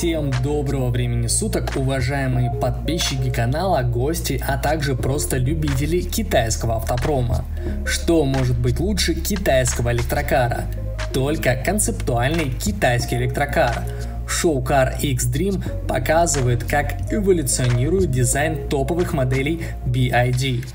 Всем доброго времени суток, уважаемые подписчики канала, гости, а также просто любители китайского автопрома. Что может быть лучше китайского электрокара? Только концептуальный китайский электрокар. Шоу-кар X-Dream показывает, как эволюционирует дизайн топовых моделей BYD.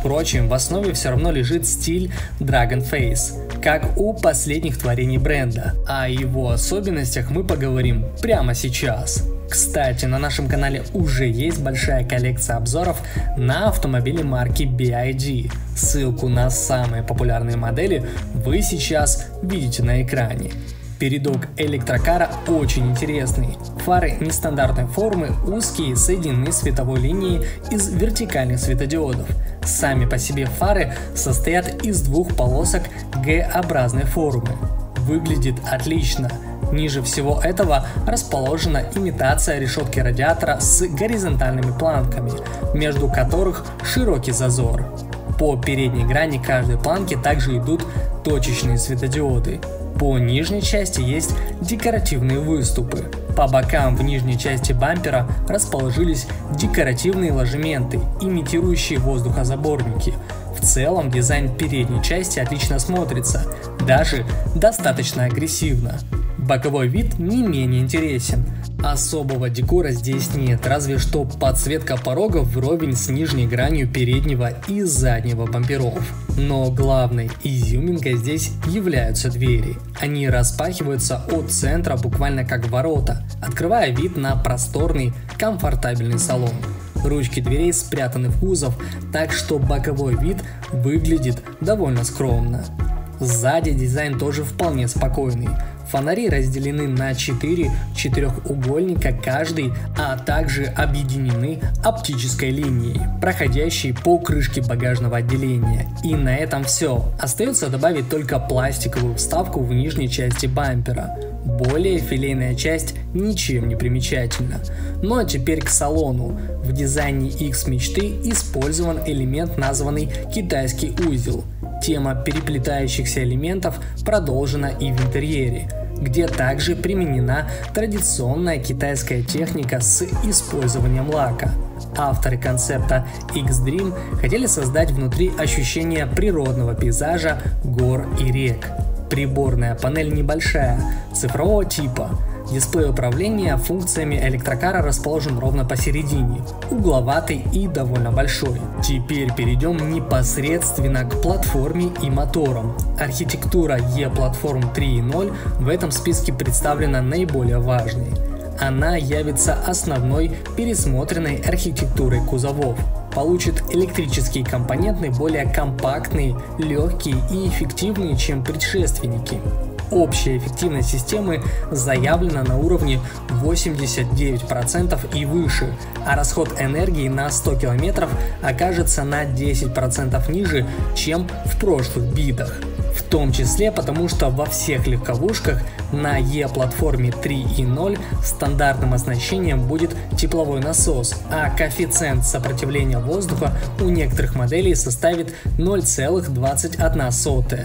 Впрочем, в основе все равно лежит стиль Dragon Face, как у последних творений бренда. О его особенностях мы поговорим прямо сейчас. Кстати, на нашем канале уже есть большая коллекция обзоров на автомобили марки BYD. Ссылку на самые популярные модели вы сейчас видите на экране. Передок электрокара очень интересный. Фары нестандартной формы, узкие, соединены световой линией из вертикальных светодиодов. Сами по себе фары состоят из двух полосок Г-образной формы. Выглядит отлично. Ниже всего этого расположена имитация решетки радиатора с горизонтальными планками, между которых широкий зазор. По передней грани каждой планки также идут точечные светодиоды. По нижней части есть декоративные выступы. По бокам в нижней части бампера расположились декоративные ложементы, имитирующие воздухозаборники. В целом дизайн передней части отлично смотрится, даже достаточно агрессивно. Боковой вид не менее интересен. Особого декора здесь нет, разве что подсветка порога вровень с нижней гранью переднего и заднего бамперов. Но главной изюминкой здесь являются двери. Они распахиваются от центра буквально как ворота, открывая вид на просторный, комфортабельный салон. Ручки дверей спрятаны в кузов, так что боковой вид выглядит довольно скромно. Сзади дизайн тоже вполне спокойный. Фонари разделены на 4 четырехугольника каждый, а также объединены оптической линией, проходящей по крышке багажного отделения. И на этом все. Остается добавить только пластиковую вставку в нижней части бампера. Более филейная часть ничем не примечательна. Ну а теперь к салону. В дизайне X-мечты использован элемент, названный «китайский узел». Тема переплетающихся элементов продолжена и в интерьере, где также применена традиционная китайская техника с использованием лака. Авторы концепта X-Dream хотели создать внутри ощущение природного пейзажа гор и рек. Приборная панель небольшая, цифрового типа. Дисплей управления функциями электрокара расположен ровно посередине, угловатый и довольно большой. Теперь перейдем непосредственно к платформе и моторам. Архитектура E-Platform 3.0 в этом списке представлена наиболее важной. Она явится основной пересмотренной архитектурой кузовов. Получит электрические компоненты более компактные, легкие и эффективные, чем предшественники. Общая эффективность системы заявлена на уровне 89% и выше, а расход энергии на 100 км окажется на 10% ниже, чем в прошлых битах. В том числе потому, что во всех легковушках на E-платформе 3.0 стандартным оснащением будет тепловой насос, а коэффициент сопротивления воздуха у некоторых моделей составит 0,21.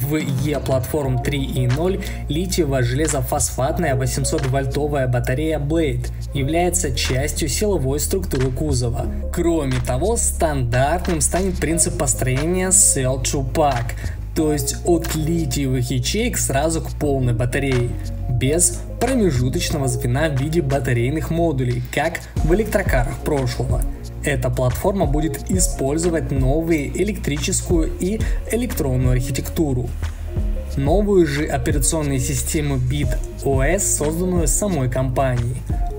В E-Platform 3.0 литиево-железофосфатная 800-вольтовая батарея Blade является частью силовой структуры кузова. Кроме того, стандартным станет принцип построения Cell-to-Pack, то есть от литиевых ячеек сразу к полной батарее, без промежуточного звена в виде батарейных модулей, как в электрокарах прошлого. Эта платформа будет использовать новые электрическую и электронную архитектуру. Новую же операционную систему BitOS, созданную самой компанией.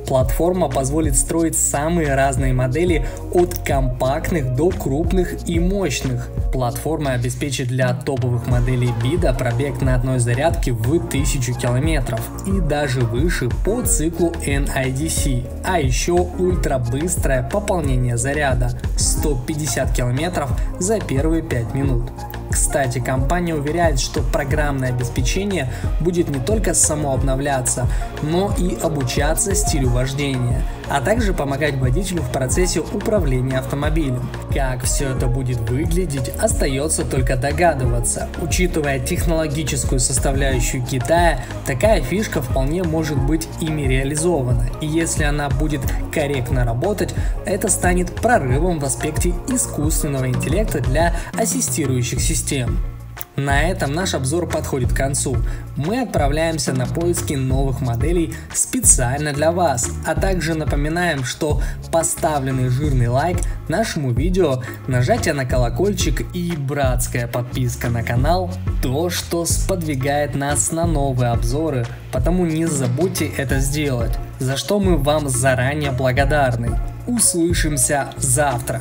Платформа позволит строить самые разные модели от компактных до крупных и мощных. Платформа обеспечит для топовых моделей BYD пробег на одной зарядке в 1000 км и даже выше по циклу NIDC, а еще ультрабыстрое пополнение заряда 150 км за первые 5 минут. Кстати, компания уверяет, что программное обеспечение будет не только самообновляться, но и обучаться стилю вождения, а также помогать водителю в процессе управления автомобилем. Как все это будет выглядеть, остается только догадываться. Учитывая технологическую составляющую Китая, такая фишка вполне может быть ими реализована, и если она будет корректно работать, это станет прорывом в аспекте искусственного интеллекта для ассистирующих систем. На этом наш обзор подходит к концу. Мы отправляемся на поиски новых моделей специально для вас, а также напоминаем, что поставленный жирный лайк нашему видео, нажатие на колокольчик и братская подписка на канал – то, что сподвигает нас на новые обзоры, потому не забудьте это сделать, за что мы вам заранее благодарны. Услышимся завтра!